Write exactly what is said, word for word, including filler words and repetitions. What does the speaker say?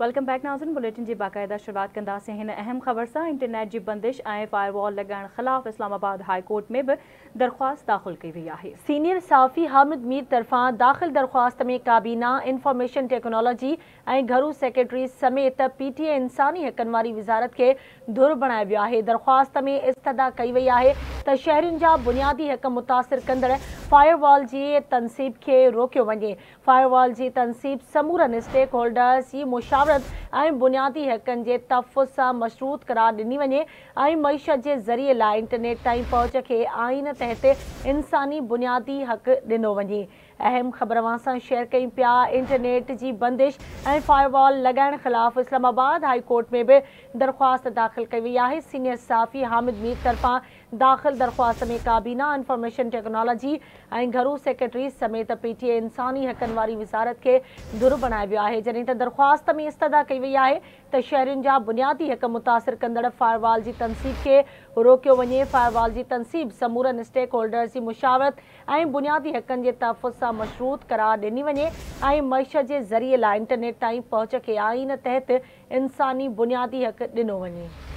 Welcome back नाज़रीन, bulletin जी बाकायदा शुरुआत कंदासीं। हिन अहम ख़बर सां इंटरनेट जी बंदिश ऐं फायरवॉल लॻाइण ख़िलाफ़ इस्लामाबाद हाई कोर्ट में बि दरख़्वास्त दाख़िल कई वई आहे। सीनियर सहाफ़ी हामिद मीर तरफ़ां दाख़िल दरख़्वास्त में काबीना इंफॉर्मेशन टेक्नोलॉजी ऐं घरू सेक्रेटरी समेत पीटीए इंसानी हक़नि वारी वज़ारत खे धुर बणायो वियो आहे। दरख़्वास्त में इस्तदा कई वई आहे त शहरियुनि जा बुनियादी हक़ मुतासिर कंदड़ फायरवॉल जी तनसीब खे रोकियो वञे। फायरवॉल जी तनसीब समूरनि स्टेक होल्डर्स जी मुशावरत ऐं बुनियादी हक़नि जे तहफ़ुज़ सां मशरूत करार ॾिनी वञे ऐं मईशत जे ज़रिए लाइ इंटरनेट ताईं पहुच खे आइन तहत इंसानी बुनियादी हक़ ॾिनो वञे। अहम ख़बरवा सां शेयर कयूं पिया। इंटरनेट जी बंदिश ऐं फायरवॉल लॻाइण ख़िलाफ़ इस्लामाबाद हाई कोर्ट में बि दरख़्वास्त दाख़िल कई वई आहे। सीनियर सहाफ़ी हामिद मीर तरफ़ां दाख़िल दरख़्वास्त में काबीना इंफॉर्मेशन टेक्नोलॉजी ऐं घरू सेक्रेटरी समेत पीटीए इंसानी हक़नि वारी वज़ारत खे धुर बणायो वियो आहे। जॾहिं त दरख़्वास्त में इस्तदा कई वई आहे त शहरियुनि जा बुनियादी हक़ मुतासिर कंदड़ फायरवॉल जी तनसीब खे रोकियो वञे। फायरवॉल जी तनसीब समूरनि स्टेक होल्डर्स जी मुशावरत ऐं बुनियादी हक़नि जे तहफ़ुज़ सां मशरूत करार ॾिनी वञे ऐं मईशत जे ज़रिए लाइ इंटरनेट ताईं पहुच खे आइन तहत इंसानी बुनियादी हक़ ॾिनो वञे।